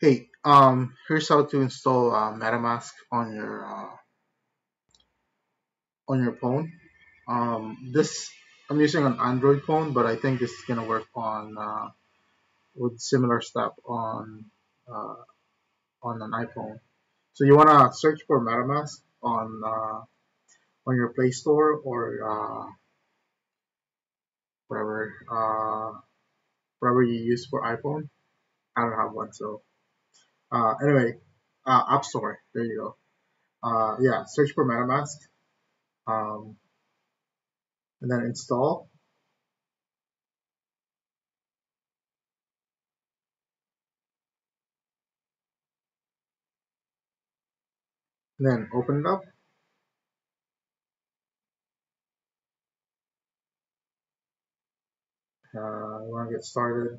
Hey, here's how to install MetaMask on your phone. This I'm using an Android phone, but I think this is gonna work on with similar stuff on an iPhone. So you wanna search for MetaMask on your Play Store or whatever you use for iPhone. I don't have one, so. Anyway, App Store, there you go. Yeah, search for MetaMask, and then install. And then open it up. I want to get started.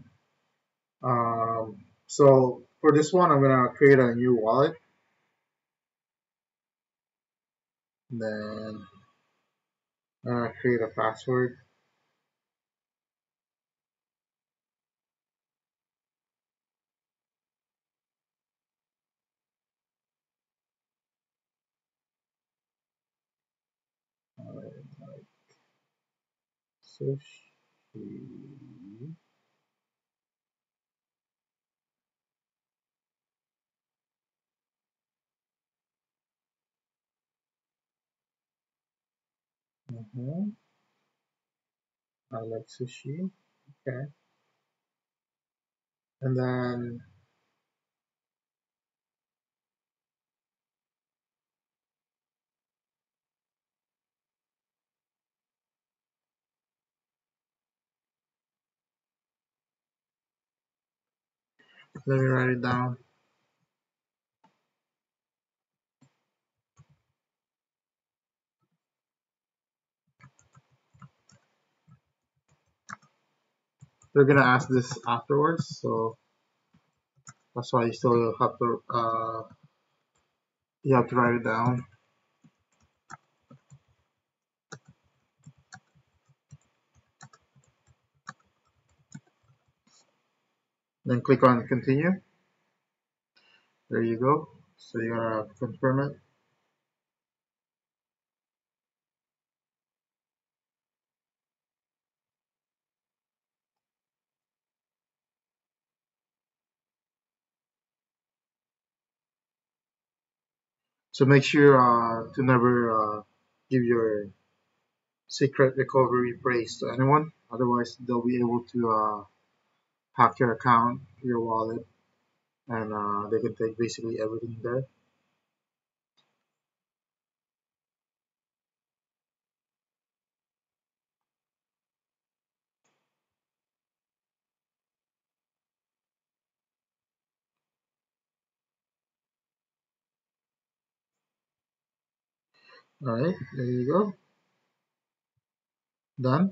So for this one, I'm gonna create a new wallet. And then I'm gonna create a password. Like sushi. I like sushi. Okay. And then let me write it down. They're gonna ask this afterwards, so that's why you still have to write it down. Then click on continue. There you go. So you gotta confirm it. So make sure to never give your secret recovery phrase to anyone, otherwise they'll be able to hack your account, your wallet, and they can take basically everything there. All right, there you go. Done.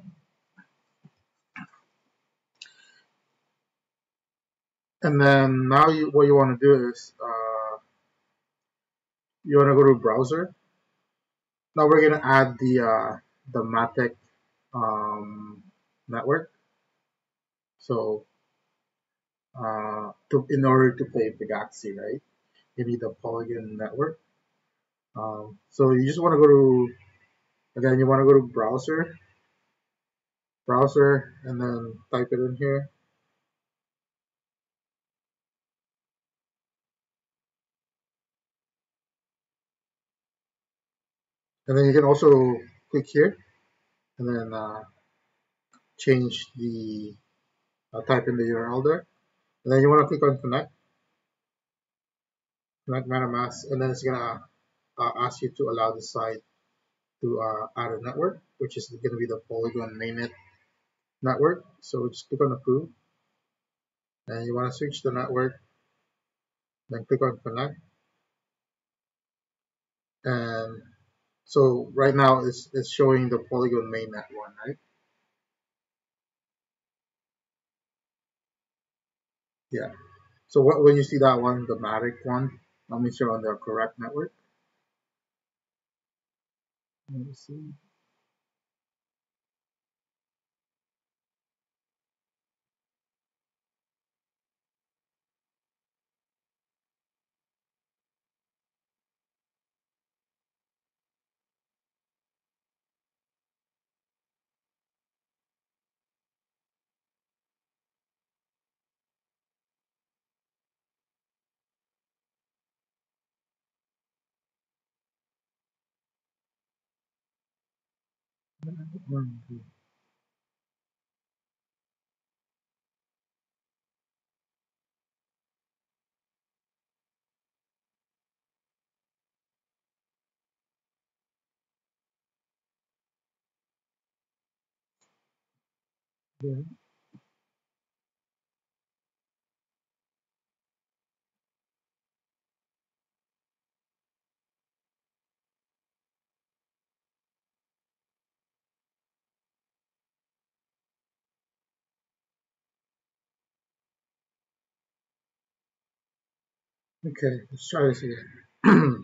And then now what you want to do is you want to go to browser. Now we're going to add the Matic network. So in order to play Pegaxy, right? You need the Polygon network. So you just want to go to, again, you want to go to browser, and then type it in here. And then you can also click here and then change the, type in the URL there. And then you want to click on connect MetaMask, and then it's going to ask you to allow the site to add a network, which is going to be the Polygon mainnet network. So just click on approve, and you want to switch the network, then click on connect. And so right now it's showing the Polygon mainnet one, right? Yeah. So when you see that one, the Matic one, I'll make sure on the correct network. Let me see. Okay, let's try this again.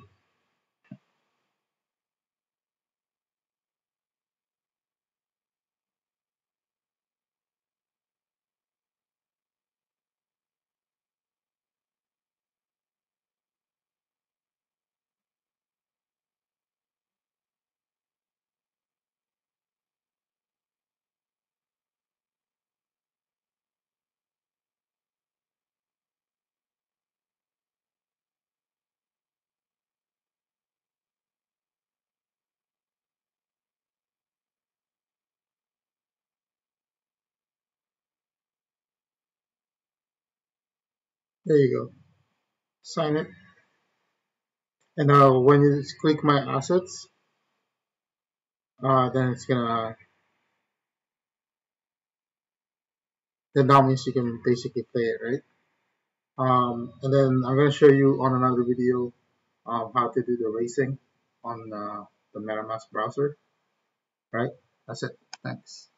There you go. Sign it. And now when you just click my assets, then it's gonna. Then that means you can basically play it, right? And then I'm gonna show you on another video how to do the racing on the MetaMask browser. Right? That's it. Thanks.